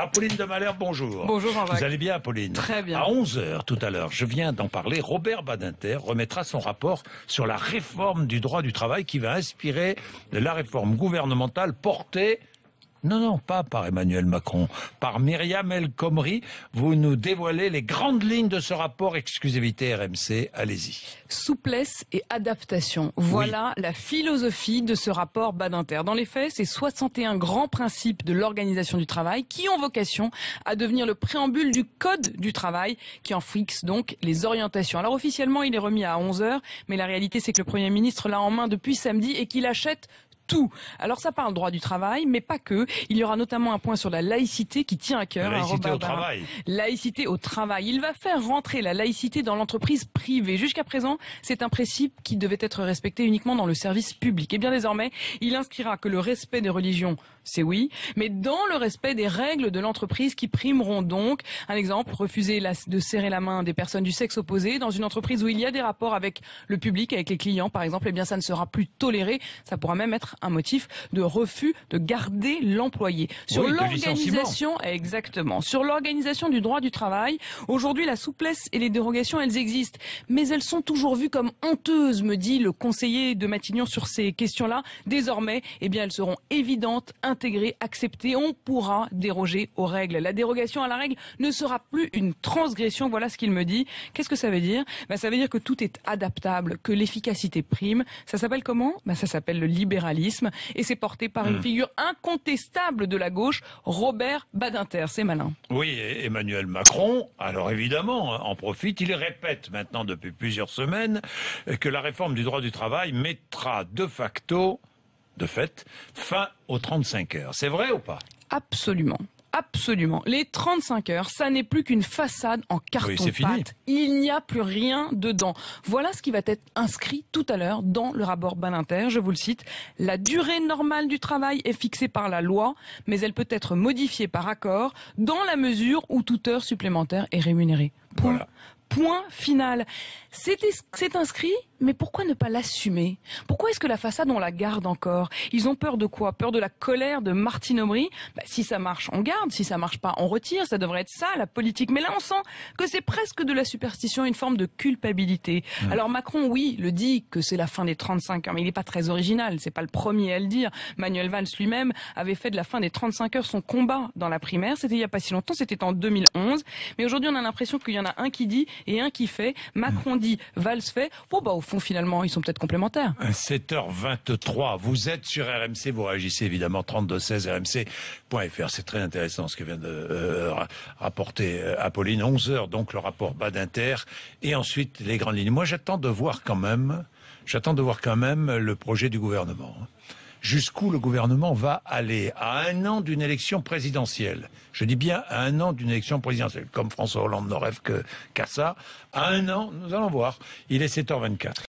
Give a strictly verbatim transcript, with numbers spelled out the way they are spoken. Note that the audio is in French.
Apolline de Malherbe, bonjour. Bonjour Jean-Vac. Vous allez bien, Apolline? Très bien. À onze heures tout à l'heure, je viens d'en parler, Robert Badinter remettra son rapport sur la réforme du droit du travail qui va inspirer la réforme gouvernementale portée... Non, non, pas par Emmanuel Macron, par Myriam El Khomri. Vous nous dévoilez les grandes lignes de ce rapport exclusivité R M C. Allez-y. Souplesse et adaptation. Voilà oui. La philosophie de ce rapport Badinter. Dans les faits, c'est soixante et un grands principes de l'organisation du travail qui ont vocation à devenir le préambule du code du travail qui en fixe donc les orientations. Alors officiellement, il est remis à onze heures, mais la réalité, c'est que le Premier ministre l'a en main depuis samedi et qu'il achète tout. Alors ça parle droit du travail, mais pas que. Il y aura notamment un point sur la laïcité qui tient à cœur. Laïcité au travail. Laïcité au travail. Il va faire rentrer la laïcité dans l'entreprise privée. Jusqu'à présent, c'est un principe qui devait être respecté uniquement dans le service public. Et bien désormais, il inscrira que le respect des religions, c'est oui, mais dans le respect des règles de l'entreprise qui primeront donc. Un exemple, refuser de serrer la main des personnes du sexe opposé dans une entreprise où il y a des rapports avec le public, avec les clients par exemple, et bien ça ne sera plus toléré. Ça pourra même être un motif de refus de garder l'employé. Sur oui, l'organisation, exactement. Sur l'organisation du droit du travail, aujourd'hui la souplesse et les dérogations, elles existent, mais elles sont toujours vues comme honteuses, me dit le conseiller de Matignon sur ces questions-là. Désormais, eh bien elles seront évidentes, intégrées, acceptées. On pourra déroger aux règles. La dérogation à la règle ne sera plus une transgression. Voilà ce qu'il me dit. Qu'est-ce que ça veut dire? Ben, ça veut dire que tout est adaptable, que l'efficacité prime. Ça s'appelle comment? Ben, ça s'appelle le libéralisme. Et c'est porté par une figure incontestable de la gauche, Robert Badinter. C'est malin. Oui, et Emmanuel Macron, alors évidemment, en profite. Il répète maintenant depuis plusieurs semaines que la réforme du droit du travail mettra de facto, de fait, fin aux trente-cinq heures. C'est vrai ou pas? Absolument. Absolument. Les trente-cinq heures, ça n'est plus qu'une façade en carton-pâte. Oui, il n'y a plus rien dedans. Voilà ce qui va être inscrit tout à l'heure dans le rapport Badinter. Je vous le cite. La durée normale du travail est fixée par la loi, mais elle peut être modifiée par accord dans la mesure où toute heure supplémentaire est rémunérée. Point. Voilà. Point final. C'est inscrit, mais pourquoi ne pas l'assumer? Pourquoi est-ce que la façade, on la garde encore? Ils ont peur de quoi? Peur de la colère de Martine Aubry? Bah, si ça marche, on garde. Si ça marche pas, on retire. Ça devrait être ça, la politique. Mais là, on sent que c'est presque de la superstition, une forme de culpabilité. Mmh. Alors Macron, oui, le dit que c'est la fin des trente-cinq heures, mais il n'est pas très original. C'est pas le premier à le dire. Manuel Valls lui-même avait fait de la fin des trente-cinq heures son combat dans la primaire. C'était il n'y a pas si longtemps. C'était en deux mille onze. Mais aujourd'hui, on a l'impression qu'il y en a un qui dit et un qui fait. Macron dit, Valls fait. Bon, bah, au fond, finalement, ils sont peut-être complémentaires. sept heures vingt-trois, vous êtes sur R M C, vous réagissez évidemment, trente-deux seize R M C point F R. C'est très intéressant ce que vient de euh, rapporter Apolline. onze heures, donc, le rapport Badinter, et ensuite les grandes lignes. Moi, j'attends de voir quand même, j'attends de voir quand même le projet du gouvernement. Jusqu'où le gouvernement va aller à un an d'une élection présidentielle. Je dis bien à un an d'une élection présidentielle. Comme François Hollande ne rêve que qu'à ça, à un an, nous allons voir. Il est sept heures vingt-quatre.